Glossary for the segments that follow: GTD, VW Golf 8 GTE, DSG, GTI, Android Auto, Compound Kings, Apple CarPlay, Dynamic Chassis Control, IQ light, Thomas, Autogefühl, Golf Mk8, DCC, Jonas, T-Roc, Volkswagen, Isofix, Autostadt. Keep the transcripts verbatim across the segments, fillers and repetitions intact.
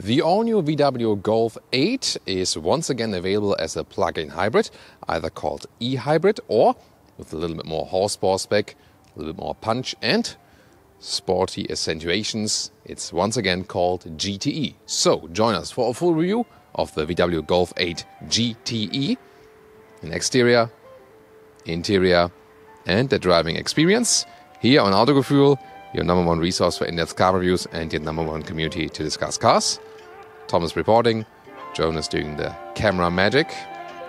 The all-new V W Golf eight is once again available as a plug-in hybrid, either called e-hybrid or, with a little bit more horsepower spec, a little bit more punch and sporty accentuations, it's once again called G T E. So join us for a full review of the V W Golf eight G T E, in exterior, interior and the driving experience, here on Autogefühl, your number one resource for in-depth car reviews and your number one community to discuss cars. Thomas reporting, Jonas doing the camera magic.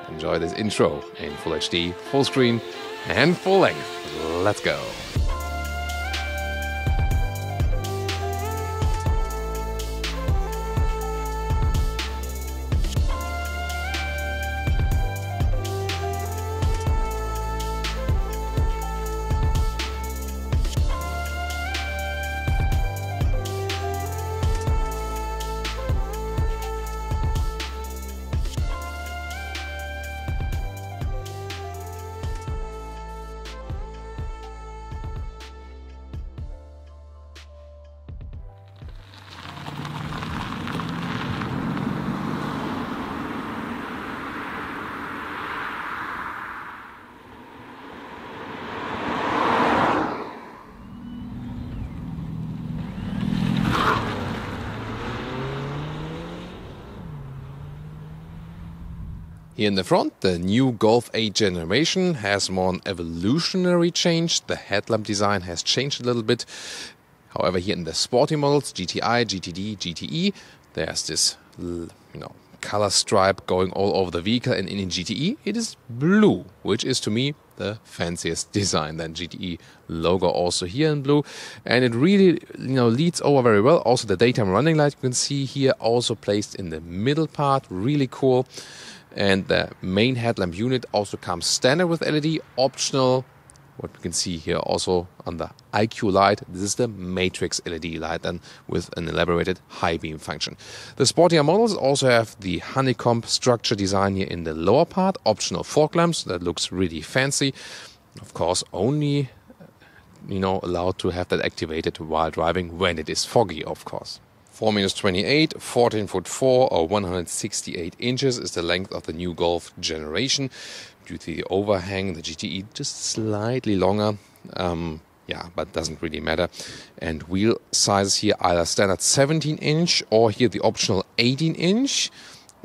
Enjoy this intro in Full H D, full screen and full length. Let's go. Here in the front, the new Golf eight generation has more an evolutionary change. The headlamp design has changed a little bit. However, here in the sporty models, G T I, G T D, G T E, there's this, you know, color stripe going all over the vehicle. And in G T E, it is blue, which is to me the fanciest design. Then G T E logo also here in blue. And it really, you know, leads over very well. Also the daytime running light you can see here also placed in the middle part. Really cool. And the main headlamp unit also comes standard with L E D, optional. What we can see here also on the I Q light, this is the matrix L E D light then with an elaborated high beam function. The sportier models also have the honeycomb structure design here in the lower part, optional fork lamps, that looks really fancy. Of course, only, you know, allowed to have that activated while driving when it is foggy, of course. four meters twenty-eight, fourteen foot four or one hundred sixty-eight inches is the length of the new Golf generation. Due to the overhang, the G T E just slightly longer. Um, yeah, but doesn't really matter. And wheel sizes here either standard seventeen inch or here the optional eighteen inch.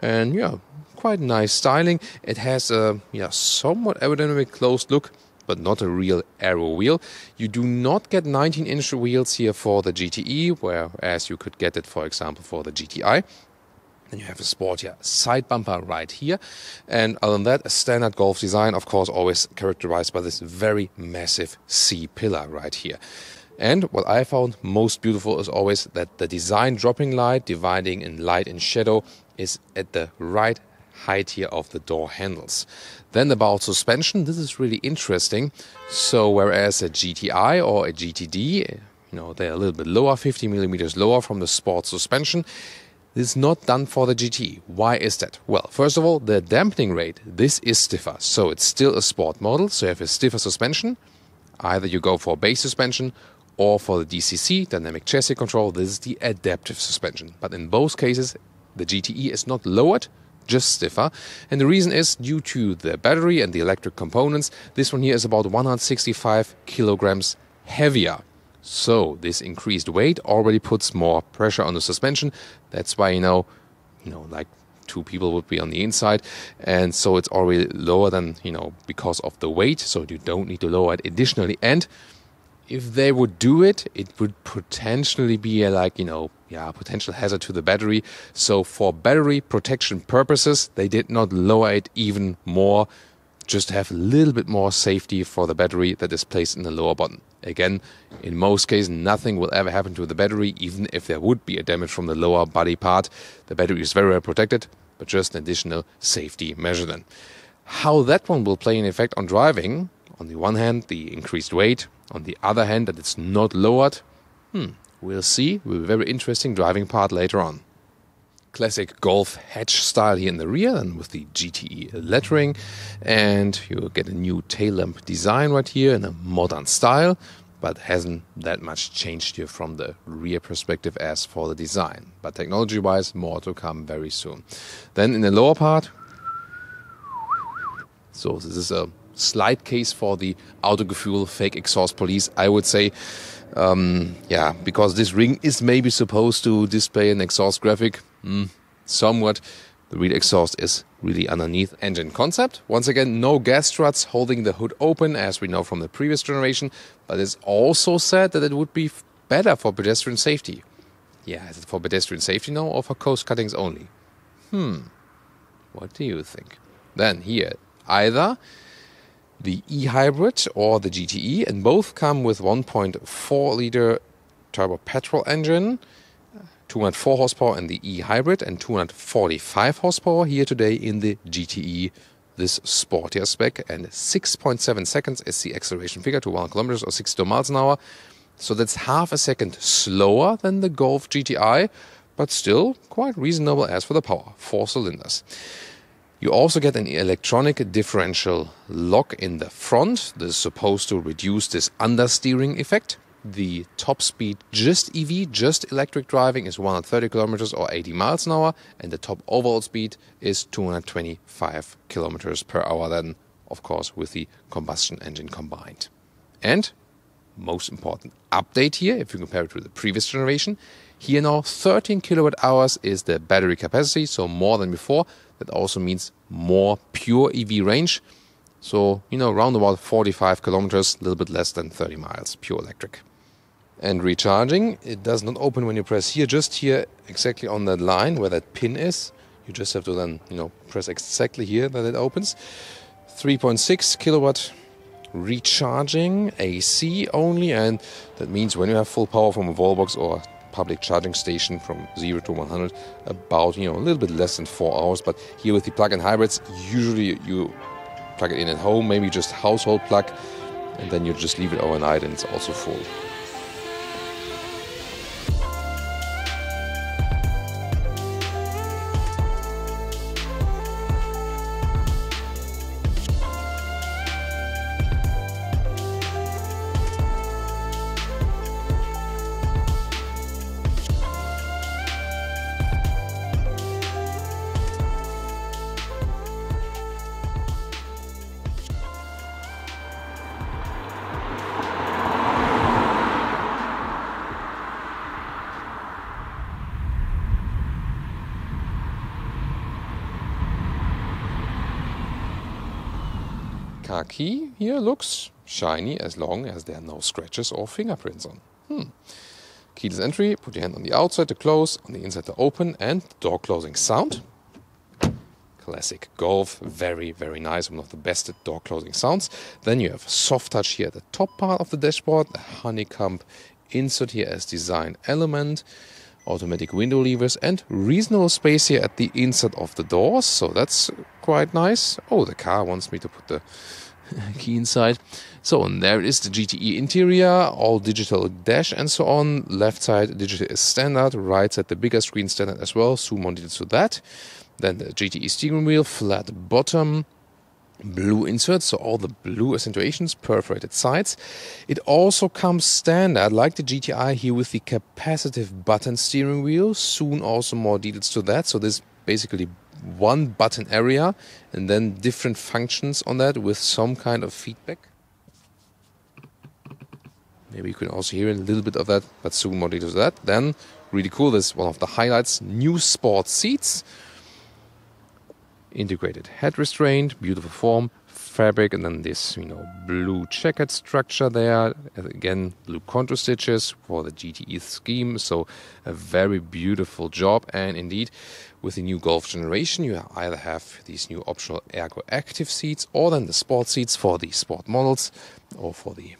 And yeah, quite nice styling. It has a yeah somewhat aerodynamic closed look, but not a real aero wheel. You do not get nineteen inch wheels here for the G T E, whereas you could get it, for example, for the G T I. Then you have a sportier side bumper right here. And other than that, a standard Golf design, of course, always characterized by this very massive C-pillar right here. And what I found most beautiful is always that the design dropping light, dividing in light and shadow, is at the right height here of the door handles. Then about suspension, this is really interesting. So whereas a G T I or a G T D, you know, they're a little bit lower, fifty millimeters lower from the sport suspension. This is not done for the G T E. Why is that? Well, first of all, the dampening rate, this is stiffer. So it's still a sport model, so you have a stiffer suspension. Either you go for base suspension or for the D C C, Dynamic Chassis Control, this is the adaptive suspension. But in both cases, the G T E is not lowered, just stiffer. And the reason is due to the battery and the electric components. This one here is about one hundred sixty-five kilograms heavier. So this increased weight already puts more pressure on the suspension. That's why, you know, you know, like two people would be on the inside. And so it's already lower than, you know, because of the weight. So you don't need to lower it additionally. And if they would do it, it would potentially be a, like, you know, yeah, potential hazard to the battery. So for battery protection purposes, they did not lower it even more. Just have a little bit more safety for the battery that is placed in the lower bottom. Again, in most cases, nothing will ever happen to the battery, even if there would be a damage from the lower body part. The battery is very well protected, but just an additional safety measure then. How that one will play an effect on driving, on the one hand, the increased weight. On the other hand, that it's not lowered, hmm, we'll see. It will be a very interesting driving part later on. Classic Golf hatch style here in the rear and with the G T E lettering. And you'll get a new tail lamp design right here in a modern style. but hasn't that much changed here from the rear perspective as for the design. But technology-wise, more to come very soon. Then in the lower part, so this is a slight case for the Autogefühl fake exhaust police, I would say. Um, yeah, because this ring is maybe supposed to display an exhaust graphic, mm, somewhat. The real exhaust is really underneath. Engine concept, once again, no gas struts holding the hood open, as we know from the previous generation, but it's also said that it would be better for pedestrian safety. Yeah, is it for pedestrian safety now or for coast cuttings only? Hmm, what do you think? Then here, either the e-hybrid or the G T E, and both come with one point four liter turbo petrol engine, two hundred four horsepower in the e-hybrid and two hundred forty-five horsepower here today in the G T E, this sportier spec, and six point seven seconds is the acceleration figure to one kilometers or sixty-two miles an hour. So that's half a second slower than the Golf G T I, but still quite reasonable as for the power, four cylinders. You also get an electronic differential lock in the front. This is supposed to reduce this understeering effect. The top speed just E V, just electric driving, is one hundred thirty kilometers or eighty miles an hour, and the top overall speed is two hundred twenty-five kilometers per hour, then, of course, with the combustion engine combined. And, most important update here, if you compare it to the previous generation, here now thirteen kilowatt hours is the battery capacity, so more than before. That also means more pure E V range. So, you know, round about forty-five kilometers, a little bit less than thirty miles, pure electric. And recharging, it does not open when you press here, just here, exactly on that line where that pin is. You just have to then, you know, press exactly here that it opens. three point six kilowatt recharging, A C only, and that means when you have full power from a wallbox or public charging station from zero to one hundred, about, you know, a little bit less than four hours. But here with the plug-in hybrids, usually you plug it in at home, maybe just household plug, and then you just leave it overnight and it's also full. Car key here looks shiny as long as there are no scratches or fingerprints on. Hmm. Keyless entry, put your hand on the outside to close, on the inside to open, and door closing sound. Classic Golf, very, very nice, one of the best door closing sounds. Then you have soft touch here at the top part of the dashboard, the honeycomb insert here as design element, automatic window levers, and reasonable space here at the inside of the doors, so that's quite nice. Oh, the car wants me to put the key inside. So, and there is the G T E interior, all digital dash and so on. Left side digital is standard, right side the bigger screen standard as well, zoom on to that. Then the G T E steering wheel, flat bottom, blue inserts, so all the blue accentuations, perforated sides. It also comes standard, like the G T I here, with the capacitive button steering wheel. Soon also more details to that. So there's basically one button area and then different functions on that with some kind of feedback. Maybe you can also hear a little bit of that, but soon more details to that. Then, really cool, this is one of the highlights, new sport seats. Integrated head restraint, beautiful form, fabric, and then this, you know, blue checkered structure there. Again, blue contour stitches for the G T E scheme, so a very beautiful job. And indeed, with the new Golf generation, you either have these new optional ergo active seats or then the sport seats for the sport models or for the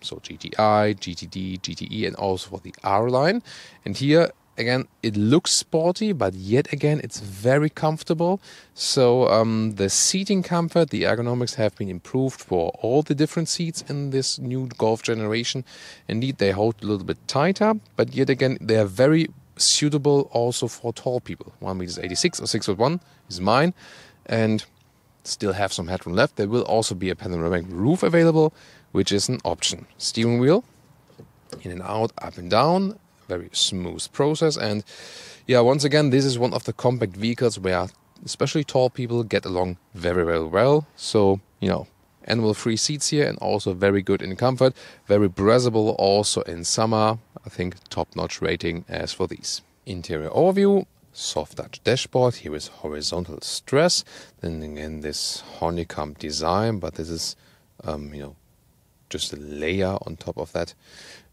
so G T I, G T D, G T E, and also for the R line. And here, again, it looks sporty, but yet again, it's very comfortable. So um, the seating comfort, the ergonomics have been improved for all the different seats in this new Golf generation. Indeed, they hold a little bit tighter, but yet again, they are very suitable also for tall people. one meter eighty-six or six foot one is mine, and still have some headroom left. There will also be a panoramic roof available, which is an option. Steering wheel, in and out, up and down. Very smooth process. And yeah, once again, this is one of the compact vehicles where especially tall people get along very, very well. So, you know, animal free seats here and also very good in comfort. Very breathable also in summer. I think top-notch rating as for these. Interior overview. Soft touch dashboard. Here is horizontal stress. Then again, this honeycomb design, but this is, um, you know, just a layer on top of that.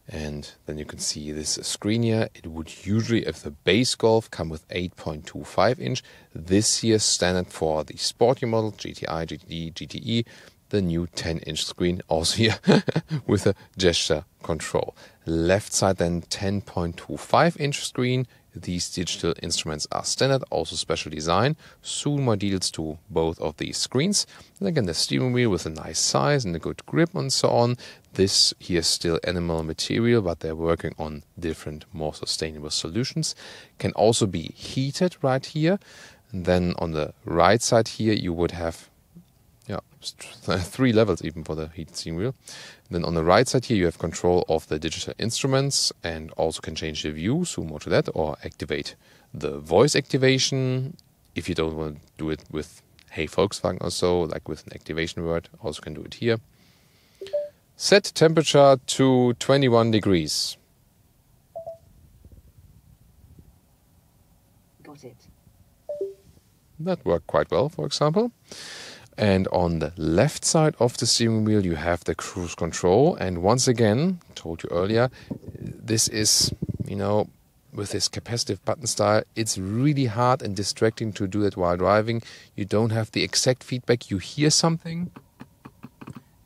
And then you can see this screen here. It would usually, if the base Golf come with eight point two five inch, this year's standard for the sporty model, G T I, G T D, G T E, the new ten inch screen, also here with a gesture control. Left side then ten point two five inch screen. These digital instruments are standard, also special design. Soon more details to both of these screens. And again, the steering wheel with a nice size and a good grip and so on. This here is still animal material, but they're working on different, more sustainable solutions. Can also be heated right here. And then on the right side here, you would have yeah, three levels even for the heated steering wheel. And then on the right side here, you have control of the digital instruments and also can change the view, zoom more to that, or activate the voice activation. If you don't want to do it with, hey, Volkswagen or so, like with an activation word, also can do it here. Set temperature to twenty-one degrees. Got it. That worked quite well, for example. And on the left side of the steering wheel, you have the cruise control. And once again, told you earlier, this is, you know, with this capacitive button style, it's really hard and distracting to do that while driving. You don't have the exact feedback. You hear something.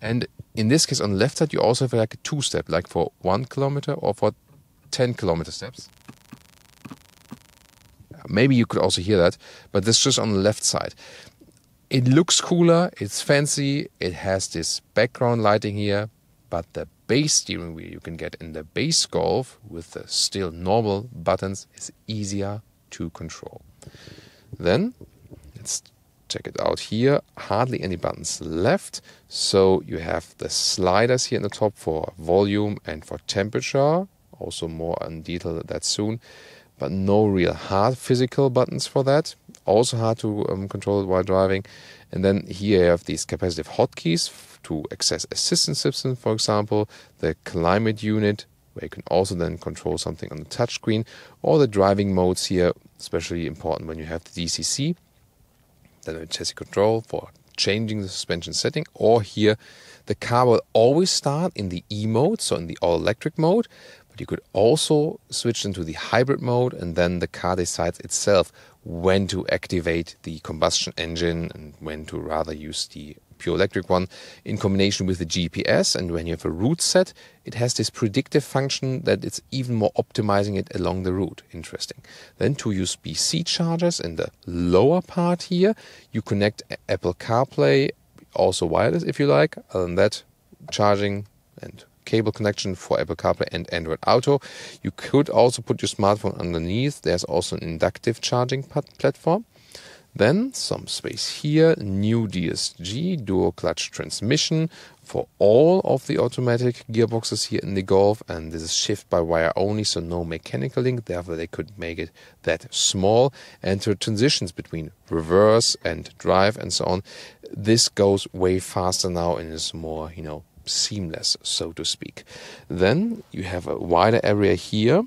And in this case, on the left side, you also have like a two-step, like for one kilometer or for ten kilometer steps. Maybe you could also hear that, but this is just on the left side. It looks cooler, it's fancy, it has this background lighting here, but the base steering wheel you can get in the base Golf with the still normal buttons is easier to control. Then, let's check it out here, hardly any buttons left, so you have the sliders here in the top for volume and for temperature, also more in detail that soon, but no real hard physical buttons for that. Also hard to um, control while driving. And then here you have these capacitive hotkeys to access assistance systems, for example, the climate unit, where you can also then control something on the touchscreen, or the driving modes here, especially important when you have the D C C, then the chassis control for changing the suspension setting, or here the car will always start in the E mode, so in the all-electric mode, but you could also switch into the hybrid mode, and then the car decides itself when to activate the combustion engine and when to rather use the pure electric one in combination with the G P S. And when you have a route set, it has this predictive function that it's even more optimizing it along the route. Interesting. Then two U S B C chargers in the lower part here. You connect Apple CarPlay, also wireless if you like. Other than that, charging and cable connection for Apple CarPlay and Android Auto. You could also put your smartphone underneath. There's also an inductive charging platform. Then some space here, new D S G, dual clutch transmission for all of the automatic gearboxes here in the Golf. And this is shift by wire only, so no mechanical link. Therefore, they could make it that small. And the transitions between reverse and drive and so on. This goes way faster now and is more, you know, seamless, so to speak. Then you have a wider area here,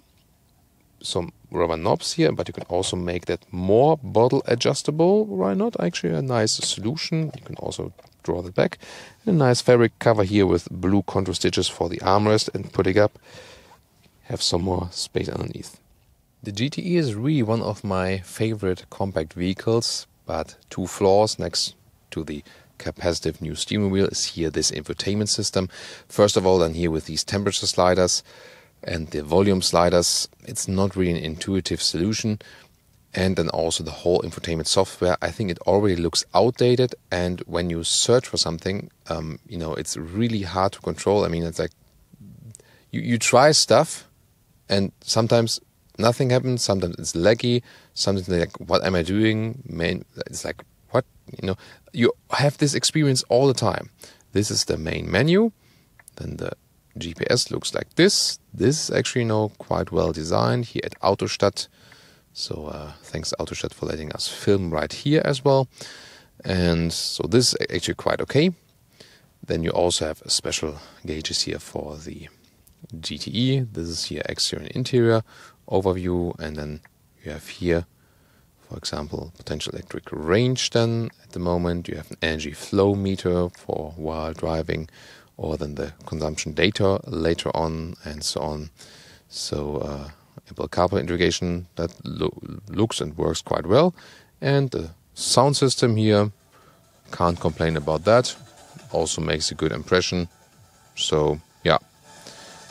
some rubber knobs here, but you can also make that more bottle adjustable. Why not? Actually a nice solution. You can also draw that back. And a nice fabric cover here with blue contrast stitches for the armrest and putting up. Have some more space underneath. The G T E is really one of my favorite compact vehicles, but two flaws next to the capacitive new steering wheel is here this infotainment system. First of all, then here with these temperature sliders and the volume sliders, it's not really an intuitive solution. And then also the whole infotainment software, I think it already looks outdated. And when you search for something, um, you know, it's really hard to control. I mean, it's like you, you try stuff and sometimes nothing happens, sometimes it's laggy, sometimes like, what am I doing? Man, it's like, what, you know, you have this experience all the time. This is the main menu, then the G P S looks like this. This is actually now quite well designed here at Autostadt. So uh, thanks Autostadt for letting us film right here as well. And so this is actually quite okay. Then you also have special gauges here for the G T E. This is here exterior and interior overview. And then you have here, for example, potential electric range then at the moment. You have an energy flow meter for while driving, or then the consumption data later on and so on. So uh, Apple CarPlay integration, that lo looks and works quite well. And the sound system here, can't complain about that. Also makes a good impression. So yeah,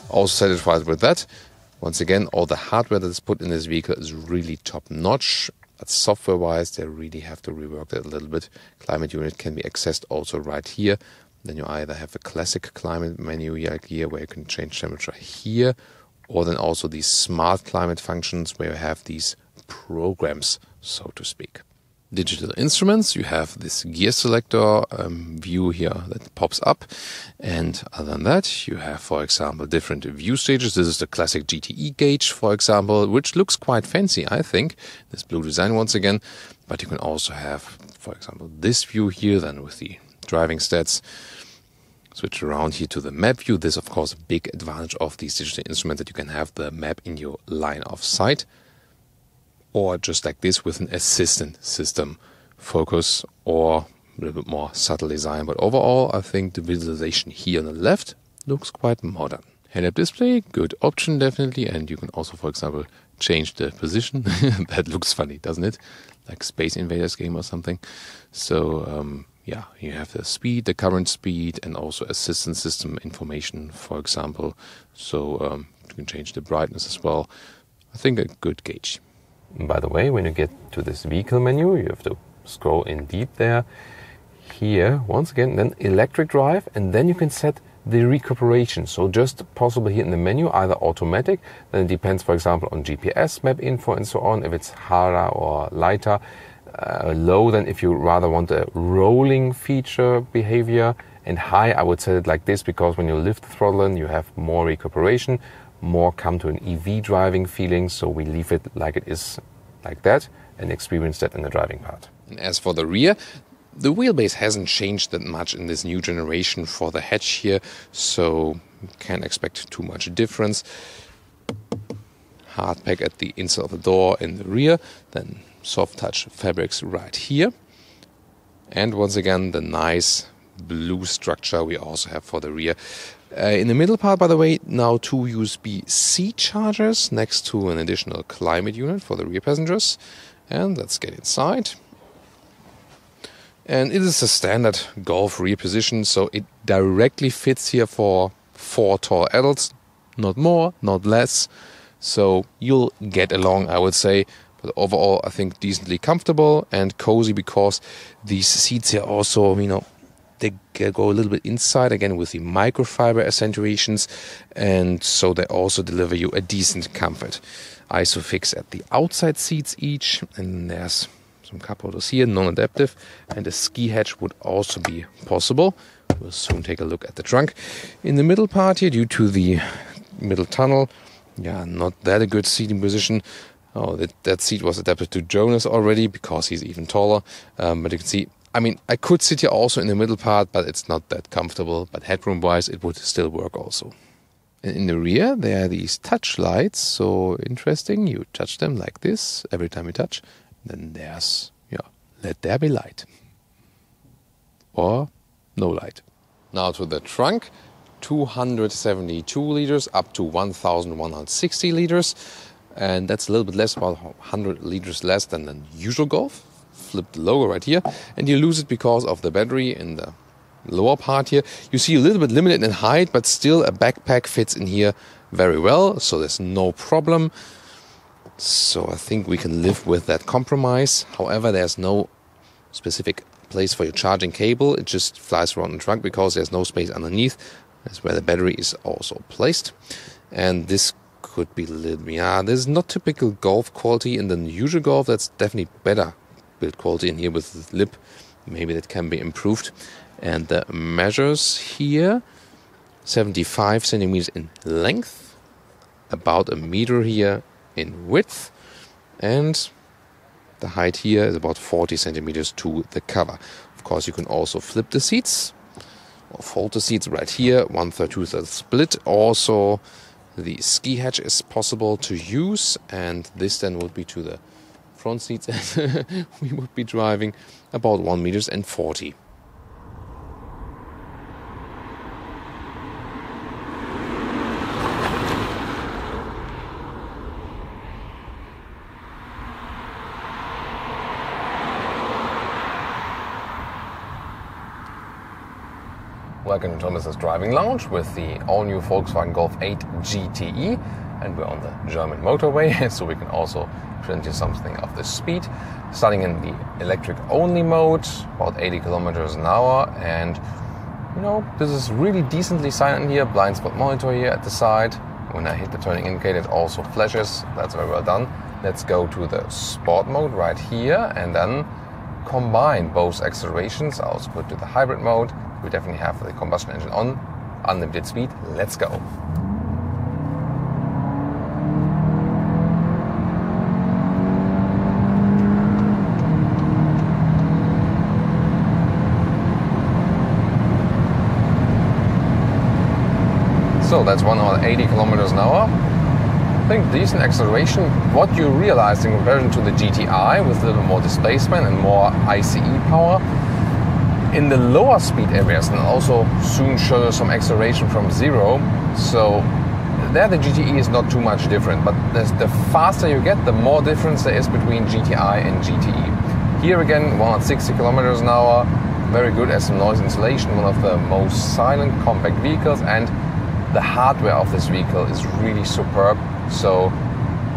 also satisfied with that. Once again, all the hardware that is put in this vehicle is really top-notch. But software-wise, they really have to rework that a little bit. Climate unit can be accessed also right here. Then you either have a classic climate menu here, where you can change temperature here, or then also these smart climate functions, where you have these programs, so to speak. Digital instruments, you have this gear selector um, view here that pops up, and other than that you have, for example, different view stages. This is the classic G T E gauge, for example, which looks quite fancy, I think, this blue design once again. But you can also have, for example, this view here then with the driving stats. Switch around here to the map view. This, of course, a big advantage of these digital instruments, that you can have the map in your line of sight. Or just like this with an assistant system, focus, or a little bit more subtle design. But overall, I think the visualization here on the left looks quite modern. Head-up display, good option definitely. And you can also, for example, change the position. That looks funny, doesn't it? Like Space Invaders game or something. So um, yeah, you have the speed, the current speed, and also assistant system information, for example. So um, you can change the brightness as well. I think a good gauge. By the way, when you get to this vehicle menu, you have to scroll in deep there. Here, once again, then electric drive, and then you can set the recuperation. So just possible here in the menu, either automatic, then it depends, for example, on G P S, map info, and so on, if it's harder or lighter, uh, low, then if you rather want a rolling feature behavior, and high, I would set it like this, because when you lift the throttle in, you have more recuperation. More come to an E V driving feeling, so we leave it like it is, like that, and experience that in the driving part. And as for the rear, the wheelbase hasn't changed that much in this new generation for the hatch here, so can't expect too much difference. Hard pack at the inside of the door in the rear, then soft touch fabrics right here. And once again, the nice blue structure we also have for the rear. Uh, in the middle part, by the way, now two U S B C chargers next to an additional climate unit for the rear passengers. And let's get inside. And it is a standard Golf rear position, so it directly fits here for four tall adults. Not more, not less. So you'll get along, I would say. But overall, I think decently comfortable and cozy, because these seats here also, you know, they go a little bit inside, again with the microfiber accentuations, and so they also deliver you a decent comfort. Isofix at the outside seats each, and there's some cup holders here, non-adaptive, and a ski hatch would also be possible. We'll soon take a look at the trunk. In the middle part here, due to the middle tunnel, yeah, not that a good seating position. Oh, that, that seat was adapted to Jonas already, because he's even taller, um, but you can see, I mean, I could sit here also in the middle part, but it's not that comfortable. But headroom-wise, it would still work also. And in the rear, there are these touch lights. So interesting. You touch them like this every time you touch. Then there's, yeah, let there be light. Or no light. Now to the trunk. two hundred seventy-two liters up to one thousand one hundred sixty liters. And that's a little bit less, about one hundred liters less than the usual Golf. Flip the logo right here, and you lose it because of the battery in the lower part here. You see a little bit limited in height, but still a backpack fits in here very well, so there's no problem. So I think we can live with that compromise. However, there's no specific place for your charging cable. It just flies around the trunk because there's no space underneath. That's where the battery is also placed. And this could be a little, yeah, this is not typical Golf quality. In the usual Golf, that's definitely better build quality in here with the lip. Maybe that can be improved. And the measures here, seventy-five centimeters in length, about a meter here in width, and the height here is about forty centimeters to the cover. Of course, you can also flip the seats or fold the seats right here, one third, two thirds split. Also, the ski hatch is possible to use, and this then would be to the front seats, and we would be driving about one meters and forty. Welcome to Thomas' driving lounge with the all-new Volkswagen Golf eight G T E, and we're on the German motorway, so we can also present you something of the speed. Starting in the electric-only mode, about eighty kilometers an hour, and you know, this is really decently silent here. Blind spot monitor here at the side. When I hit the turning indicator, it also flashes. That's very well done. Let's go to the sport mode right here, and then combine both accelerations. I also go to the hybrid mode. We definitely have the combustion engine on, unlimited speed, let's go. So that's one hundred eighty kilometers an hour. I think decent acceleration. What you realize in comparison to the G T I with a little more displacement and more I C E power, in the lower speed areas, and also soon show some acceleration from zero, so there the G T E is not too much different, but the faster you get, the more difference there is between G T I and G T E. Here again, one hundred sixty kilometers an hour, very good as some noise insulation, one of the most silent compact vehicles, and the hardware of this vehicle is really superb, so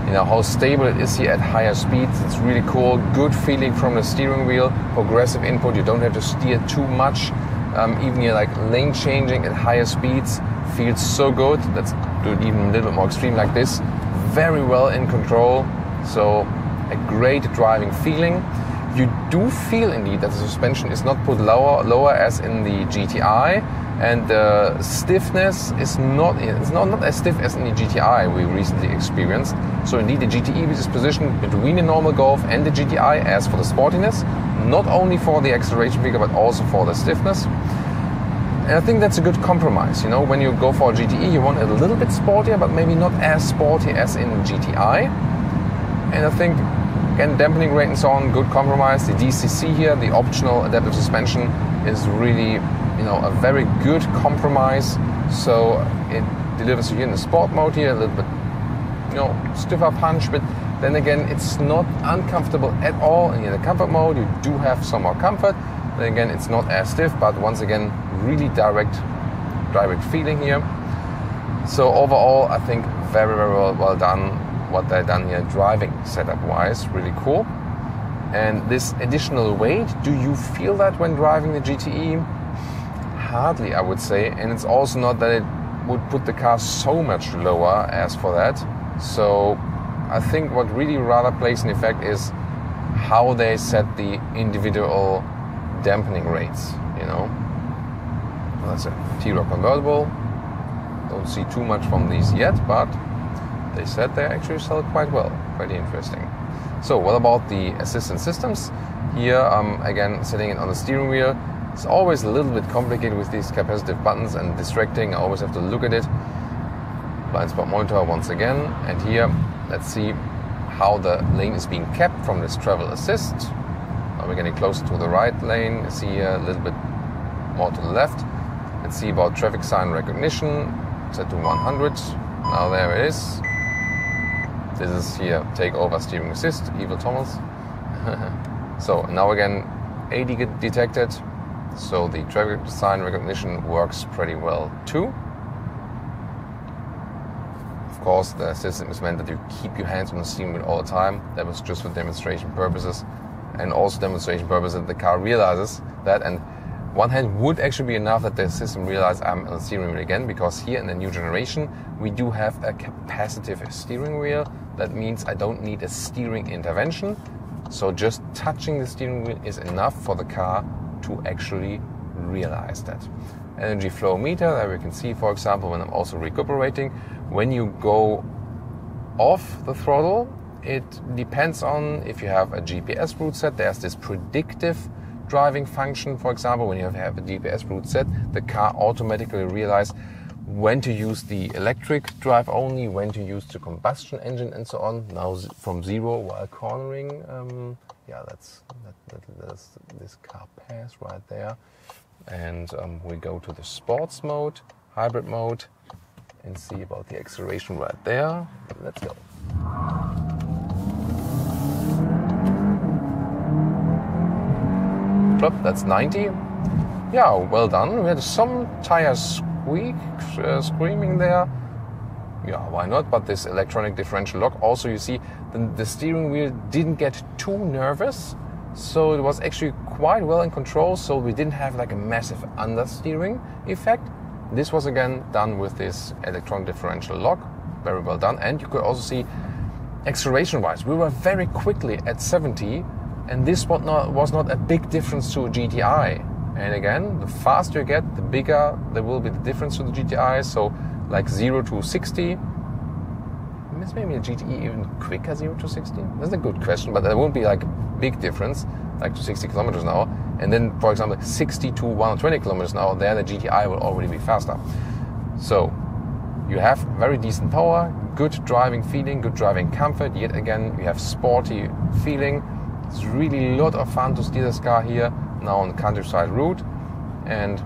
you know, how stable it is here at higher speeds, it's really cool, good feeling from the steering wheel, progressive input, you don't have to steer too much, um, even here like lane changing at higher speeds, feels so good. Let's do it even a little more extreme like this, very well in control, so a great driving feeling. You do feel indeed that the suspension is not put lower, lower as in the G T I, and the stiffness is not, it's not, not as stiff as in the G T I we recently experienced. So indeed the G T E is positioned between the normal Golf and the G T I as for the sportiness, not only for the acceleration figure but also for the stiffness. And I think that's a good compromise, you know, when you go for a G T E you want it a little bit sportier but maybe not as sporty as in G T I. And I think again dampening rate and so on, good compromise. The D C C here, the optional adaptive suspension, is really, you know, a very good compromise, so it delivers you in the sport mode here, a little bit, you know, stiffer punch, but then again, it's not uncomfortable at all. And in the comfort mode, you do have some more comfort, then again, it's not as stiff, but once again, really direct, direct feeling here. So overall, I think very, very well, well done, what they've done here, driving setup-wise, really cool. And this additional weight, do you feel that when driving the G T E? Hardly, I would say, and it's also not that it would put the car so much lower as for that. So I think what really rather plays an effect is how they set the individual dampening rates, you know. That's a T-Roc convertible. Don't see too much from these yet, but they said they actually sell quite well. Pretty interesting. So what about the assistance systems? Here I'm again setting it on the steering wheel. It's always a little bit complicated with these capacitive buttons and distracting. I always have to look at it. Blind spot monitor once again. And here, let's see how the lane is being kept from this travel assist. Now we're getting closer to the right lane. See here a little bit more to the left. Let's see about traffic sign recognition. Set to one hundred. Now there it is. This is here take over steering assist. Evil Thomas. So now again, eighty get detected. So the traffic sign recognition works pretty well too. Of course, the system is meant that you keep your hands on the steering wheel all the time. That was just for demonstration purposes, and also demonstration purposes that the car realizes that. And one hand would actually be enough that the system realizes I'm on the steering wheel again, because here in the new generation we do have a capacitive steering wheel. That means I don't need a steering intervention. So just touching the steering wheel is enough for the car to actually realize that. energy flow meter that we can see, for example, when I'm also recuperating. When you go off the throttle, it depends on if you have a G P S route set. There's this predictive driving function, for example, when you have a G P S route set, the car automatically realizes when to use the electric drive only, when to use the combustion engine, and so on. Now from zero while cornering, um, yeah, that's, that, that, that's this car pass right there. And um, we go to the sports mode, hybrid mode, and see about the acceleration right there. Let's go. Plop, that's ninety. Yeah, well done. We had some tire squeak, uh, screaming there. Yeah, why not? But this electronic differential lock. Also, you see, the, the steering wheel didn't get too nervous. So it was actually quite well in control, so we didn't have like a massive understeering effect. This was again done with this electronic differential lock. Very well done. And you could also see acceleration-wise, we were very quickly at seventy, and this was not, was not a big difference to a G T I. And again, the faster you get, the bigger there will be the difference to the G T I. So like zero to sixty. Is maybe a G T E even quicker, zero to sixty? That's a good question, but there won't be like a big difference, like to sixty kilometers an hour. And then, for example, sixty to one hundred twenty kilometers an hour, there the G T I will already be faster. So you have very decent power, good driving feeling, good driving comfort. Yet again, you have sporty feeling. It's really a lot of fun to steer this car here, now on the countryside route. And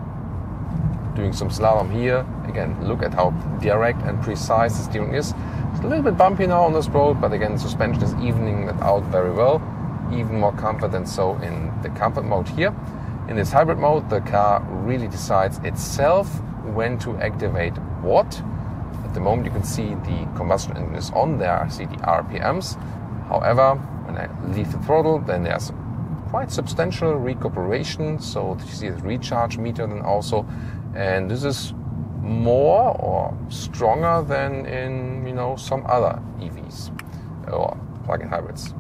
doing some slalom here. Again, look at how direct and precise the steering is. It's a little bit bumpy now on this road, but again, suspension is evening it out very well. Even more comfort than so in the comfort mode here. In this hybrid mode, the car really decides itself when to activate what. At the moment, you can see the combustion engine is on. There I see the R P Ms. However, when I leave the throttle, then there's quite substantial recuperation. So you see the recharge meter then also. And this is more or stronger than in, you know, some other E Vs or plug-in hybrids.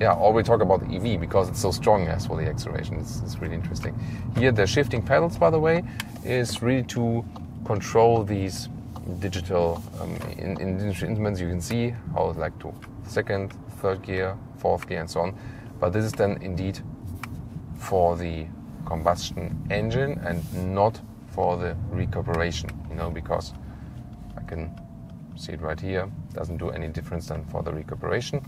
Yeah, or we talk about the E V because it's so strong as for the acceleration. It's, it's really interesting. Here the shifting pedals, by the way, is really to control these digital um, in, in digital instruments. You can see how it's like to second, third gear, fourth gear and so on. But this is then indeed for the combustion engine and not for the recuperation, you know, because I can see it right here, doesn't do any difference than for the recuperation.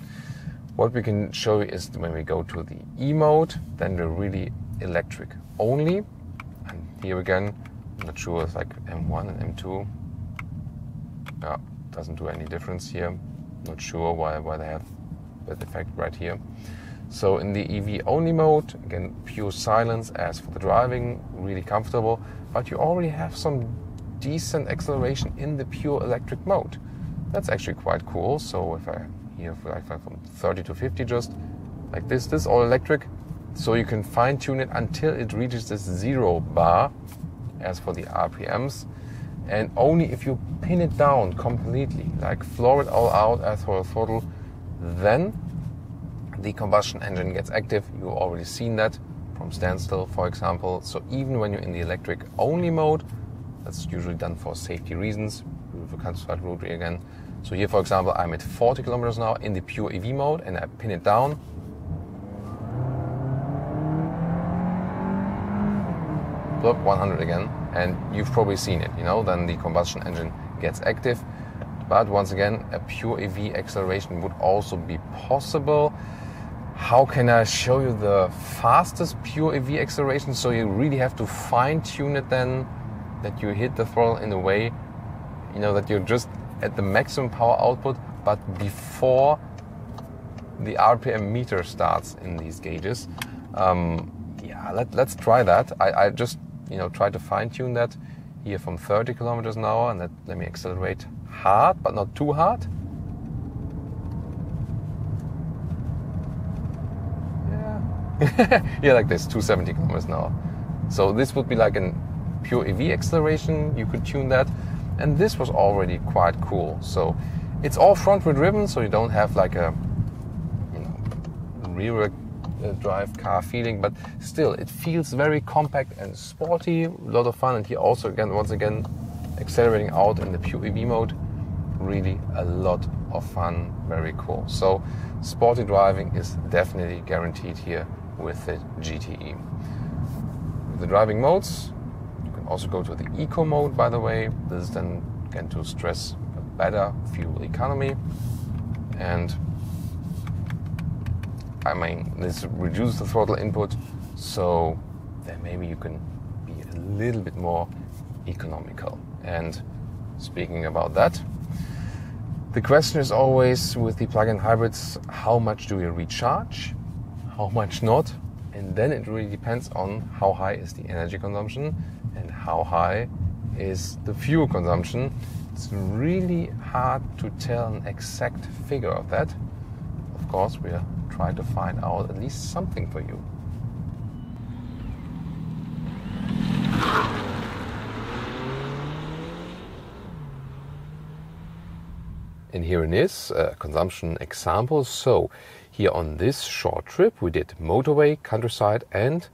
What we can show you is when we go to the E mode, then we're really electric only. And here again, I'm not sure, it's like M one and M two. Yeah, doesn't do any difference here. Not sure why, why they have that effect right here. So in the E V only mode, again, pure silence as for the driving, really comfortable, but you already have some decent acceleration in the pure electric mode. That's actually quite cool. So if I here like from thirty to fifty, just like this, this all electric. So you can fine tune it until it reaches this zero bar as for the R P Ms. And only if you pin it down completely, like floor it all out as for a throttle, then the combustion engine gets active. You've already seen that from standstill, for example. So even when you're in the electric only mode, that's usually done for safety reasons. Beautiful countryside road again. So here, for example, I'm at forty kilometers an hour in the pure E V mode and I pin it down. Bloop, one hundred again. And you've probably seen it, you know, then the combustion engine gets active. But once again, a pure E V acceleration would also be possible. How can I show you the fastest pure E V acceleration? So you really have to fine tune it then, that you hit the throttle in a way, you know, that you're just at the maximum power output, but before the R P M meter starts in these gauges. Um, yeah, let, let's try that. I, I just, you know, try to fine tune that here from thirty kilometers an hour, and let, let me accelerate hard, but not too hard. Yeah, yeah, like this, two seventy kilometers an hour. So this would be like a pure E V acceleration. You could tune that, and this was already quite cool. So it's all front wheel driven, so you don't have like a, you know, rear uh, drive car feeling, but still it feels very compact and sporty, a lot of fun. And here also again, once again, accelerating out in the pure E V mode, really a lot of fun, very cool. So sporty driving is definitely guaranteed here with the G T E. The driving modes, you can also go to the eco mode, by the way. This is then again to stress a better fuel economy, and I mean, this reduces the throttle input, so then maybe you can be a little bit more economical. And speaking about that, the question is always with the plug-in hybrids, how much do we recharge, how much not? And then it really depends on how high is the energy consumption and how high is the fuel consumption. It's really hard to tell an exact figure of that. Of course, we are trying to find out at least something for you. And here it is, a consumption example. So here on this short trip we did motorway, countryside and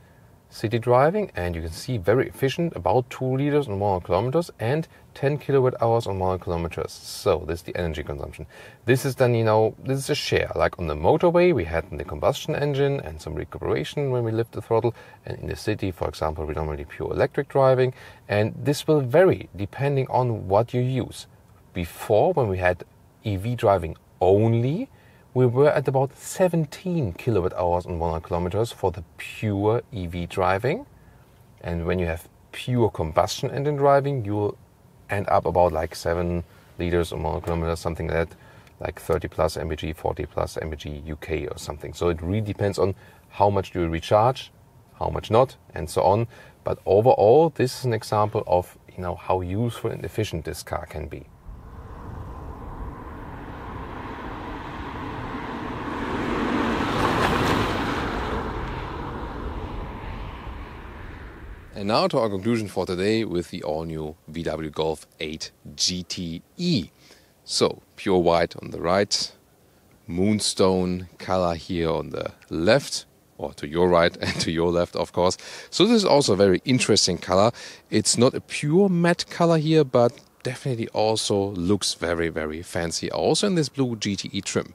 city driving, and you can see very efficient, about two liters on one hundred kilometers and ten kilowatt hours on one hundred kilometers. So this is the energy consumption. This is then, you know, this is a share. Like on the motorway we had the combustion engine and some recuperation when we lift the throttle, and in the city, for example, predominantly pure electric driving, and this will vary depending on what you use. Before, when we had E V driving only, we were at about seventeen kilowatt hours on one hundred kilometers for the pure E V driving. And when you have pure combustion engine driving, you'll end up about like seven liters on one hundred kilometers, something like that, like thirty plus M P G, forty plus M P G U K or something. So it really depends on how much do you recharge, how much not, and so on. But overall, this is an example of, you know, how useful and efficient this car can be. And now to our conclusion for today with the all-new V W Golf eight G T E. So, pure white on the right, moonstone color here on the left, or to your right and to your left, of course. So this is also a very interesting color. It's not a pure matte color here, but definitely also looks very, very fancy, also in this blue G T E trim.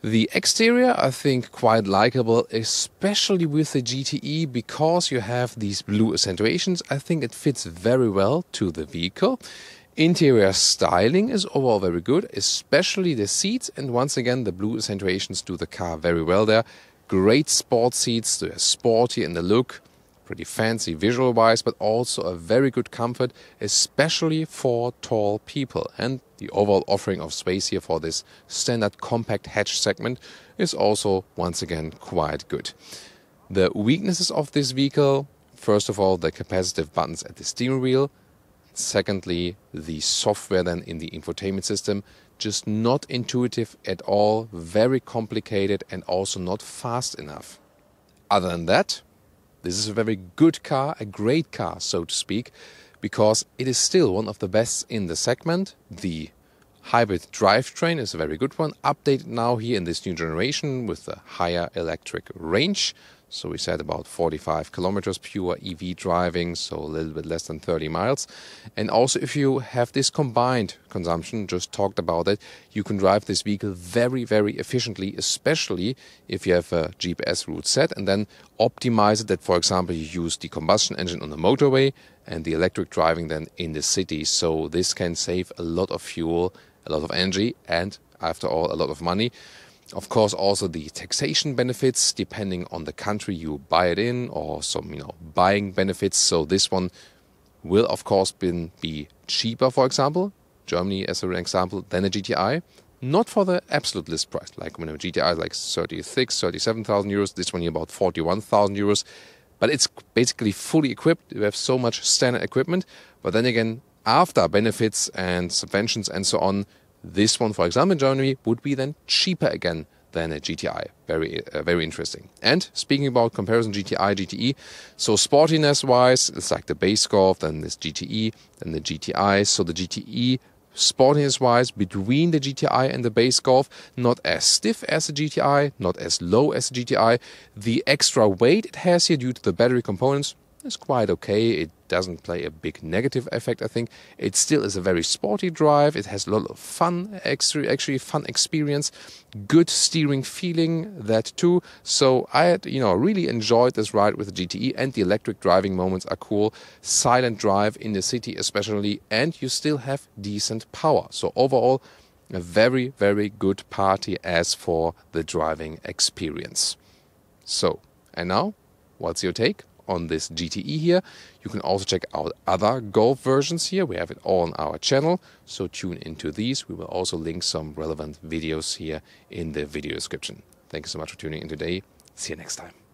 The exterior, I think, quite likable, especially with the G T E, because you have these blue accentuations. I think it fits very well to the vehicle. Interior styling is overall very good, especially the seats, and once again the blue accentuations do the car very well there. Great sport seats, they're sporty in the look, pretty fancy visual-wise, but also a very good comfort, especially for tall people. And the overall offering of space here for this standard compact hatch segment is also, once again, quite good. The weaknesses of this vehicle, first of all, the capacitive buttons at the steering wheel. Secondly, the software then in the infotainment system, just not intuitive at all, very complicated and also not fast enough. Other than that, this is a very good car, a great car, so to speak, because it is still one of the best in the segment. The hybrid drivetrain is a very good one, updated now here in this new generation with a higher electric range. So we said about forty-five kilometers pure E V driving, so a little bit less than thirty miles. And also if you have this combined consumption, just talked about it, you can drive this vehicle very, very efficiently, especially if you have a G P S route set and then optimize it that, for example, you use the combustion engine on the motorway and the electric driving then in the city. So this can save a lot of fuel, a lot of energy, and after all, a lot of money. Of course, also the taxation benefits, depending on the country you buy it in, or some, you know, buying benefits. So this one will, of course, been, be cheaper, for example, Germany as an example, than a G T I. Not for the absolute list price. Like when a G T I is like thirty-six, thirty-seven thousand euros, this one here about forty-one thousand euros. But it's basically fully equipped. You have so much standard equipment. But then again, after benefits and subventions and so on, this one, for example, in Germany, would be then cheaper again than a G T I. Very, uh, very interesting. And speaking about comparison G T I, G T E, so sportiness-wise, it's like the base Golf, then this G T E, then the G T I. So the G T E sportiness-wise between the G T I and the base Golf. Not as stiff as the G T I, not as low as the G T I. The extra weight it has here due to the battery components is quite okay. It doesn't play a big negative effect, I think. It still is a very sporty drive. It has a lot of fun, actually fun experience, good steering feeling, that too. So I had, you know, really enjoyed this ride with the G T E, and the electric driving moments are cool. Silent drive in the city especially, and you still have decent power. So overall, a very, very good party as for the driving experience. So, and now, what's your take on this G T E here? You can also check out other Golf versions here. We have it all on our channel, so tune into these. We will also link some relevant videos here in the video description. Thank you so much for tuning in today. See you next time.